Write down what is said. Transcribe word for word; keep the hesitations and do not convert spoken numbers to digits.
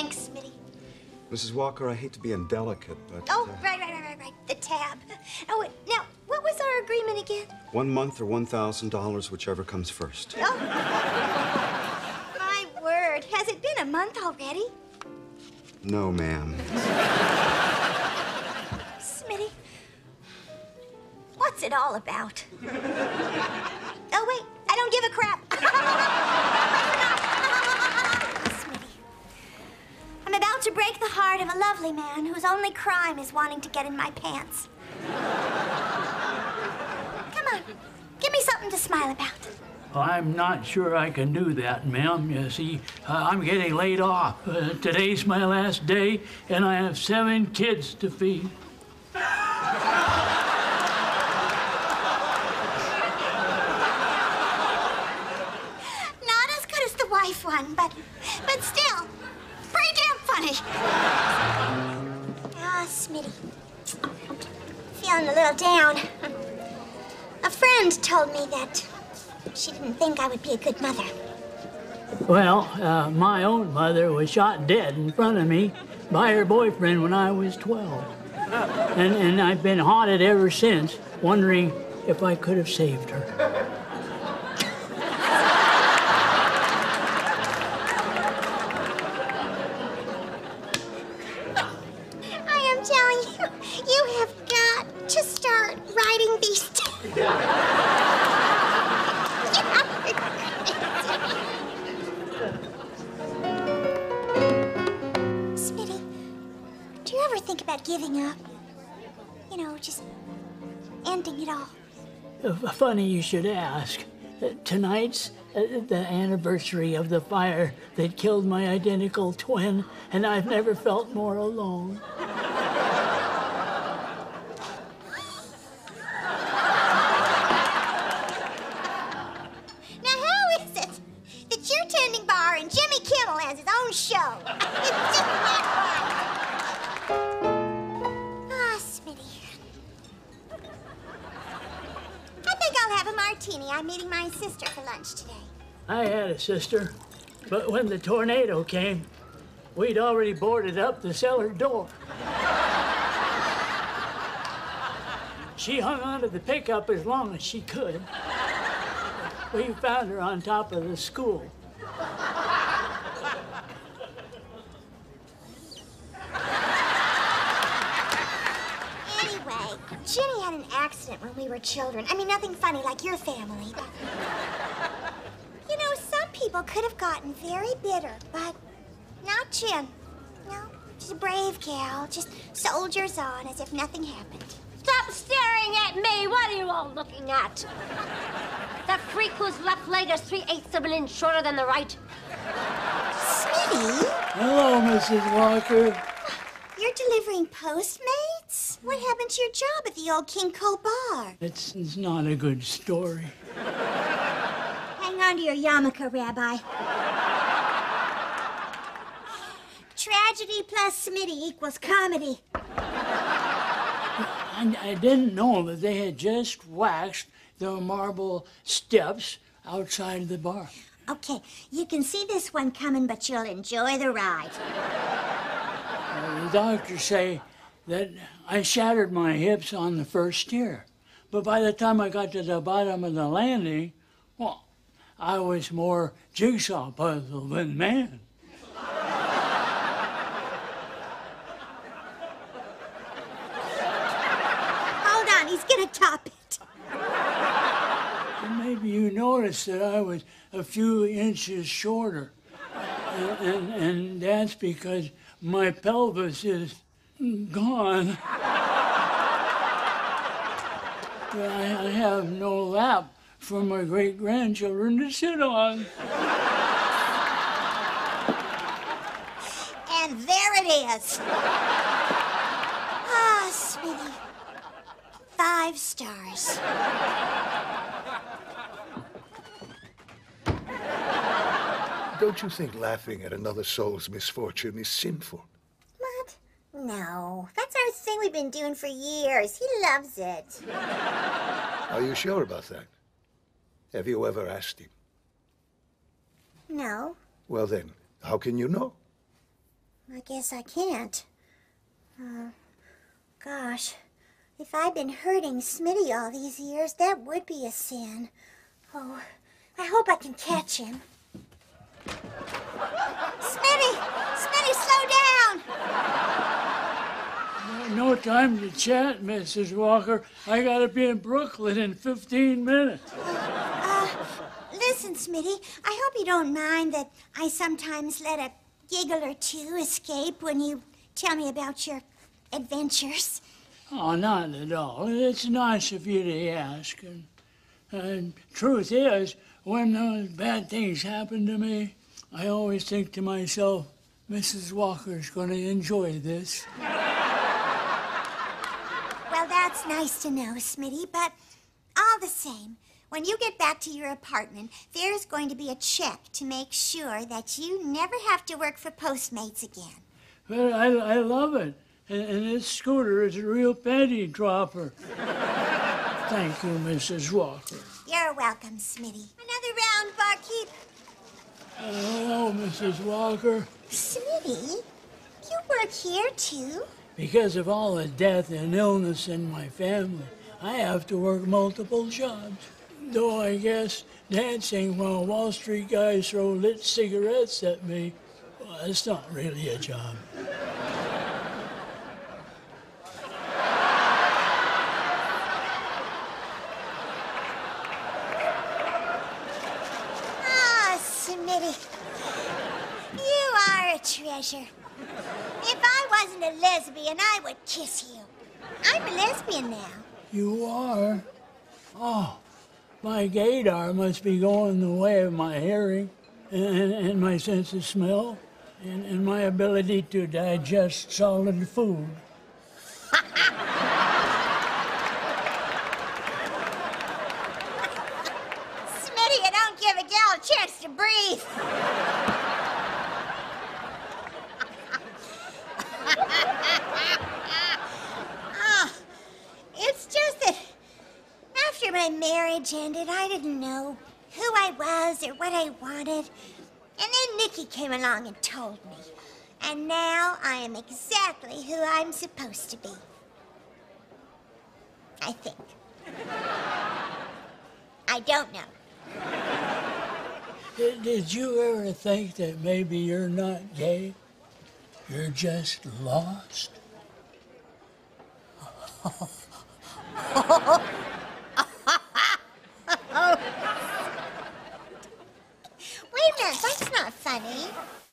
Thanks, Smitty. Missus Walker, I hate to be indelicate, but... Oh, uh, right, right, right, right, right. The tab. Oh, wait, now, what was our agreement again? One month or one thousand dollars, whichever comes first. Oh. My word. Has it been a month already? No, ma'am. Smitty, what's it all about? Oh, wait, I don't give a crap. Smitty, I'm about to break the heart of a lovely man whose only crime is wanting to get in my pants. Come on, give me something to smile about. I'm not sure I can do that, ma'am. You see, uh, I'm getting laid off. Uh, today's my last day, and I have seven kids to feed. Not as good as the wife one, but, but still, pretty damn funny. Ah, oh, Smitty. Feeling a little down. A friend told me that she didn't think I would be a good mother. Well, uh, my own mother was shot dead in front of me by her boyfriend when I was twelve. And, and I've been haunted ever since, wondering if I could have saved her. I am telling you, you have got to start writing these things. Think about giving up, you know, just ending it all. Funny you should ask. Uh, tonight's uh, the anniversary of the fire that killed my identical twin, and I've never felt more alone. Now, how is it that you're tending bar and Jimmy Kimmel has his own show? It's just that fun. I'm meeting my sister for lunch today. I had a sister, but when the tornado came, we'd already boarded up the cellar door. She hung onto the pickup as long as she could. We found her on top of the school. Jenny had an accident when we were children. I mean, nothing funny like your family, but... You know, some people could have gotten very bitter, but not Jen. No, she's a brave gal, just soldiers on as if nothing happened. Stop staring at me! What are you all looking at? That freak whose left leg is three-eighths of an inch shorter than the right. Smitty? Hello, Missus Walker. You're delivering Postmates? What happened to your job at the old King Cole bar? It's, it's not a good story. Hang on to your yarmulke, Rabbi. Tragedy plus Smitty equals comedy. I, I didn't know that they had just waxed the marble steps outside the bar. Okay, you can see this one coming, but you'll enjoy the ride. Uh, the doctors say that I shattered my hips on the first tier, but by the time I got to the bottom of the landing, well, I was more jigsaw puzzle than man. Hold on, he's gonna top it. And maybe you noticed that I was a few inches shorter, and, and, and that's because my pelvis is gone. I have no lap for my great-grandchildren to sit on. And there it is. Ah, oh, Smitty. Five stars. Don't you think laughing at another soul's misfortune is sinful? What? No. That's our thing we've been doing for years. He loves it. Are you sure about that? Have you ever asked him? No. Well then, how can you know? I guess I can't. Uh, gosh, if I've been hurting Smitty all these years, that would be a sin. Oh, I hope I can catch him. Smitty! Smitty, slow down! No time to chat, Missus Walker. I gotta be in Brooklyn in fifteen minutes. Uh, uh, listen, Smitty, I hope you don't mind that I sometimes let a giggle or two escape when you tell me about your adventures. Oh, not at all. It's nice of you to ask. And, and truth is, when those bad things happen to me, I always think to myself, Missus Walker's going to enjoy this. Well, that's nice to know, Smitty, but all the same, when you get back to your apartment, there's going to be a check to make sure that you never have to work for Postmates again. Well, I, I love it. And, and this scooter is a real penny dropper. Thank you, Missus Walker. You're welcome, Smitty. Another round, barkeep. Hello, Missus Walker. Smitty, you work here, too? Because of all the death and illness in my family, I have to work multiple jobs. Though I guess dancing while Wall Street guys throw lit cigarettes at me, well, that's not really a job. Treasure. If I wasn't a lesbian, I would kiss you. I'm a lesbian now. You are? Oh, my gaydar must be going the way of my hearing, and, and my sense of smell, and, and my ability to digest solid food. Smitty, you don't give a gal a chance to breathe. My marriage ended, I didn't know who I was or what I wanted. And then Nikki came along and told me. And now I am exactly who I'm supposed to be. I think. I don't know. Did, did you ever think that maybe you're not gay? You're just lost? That's not funny.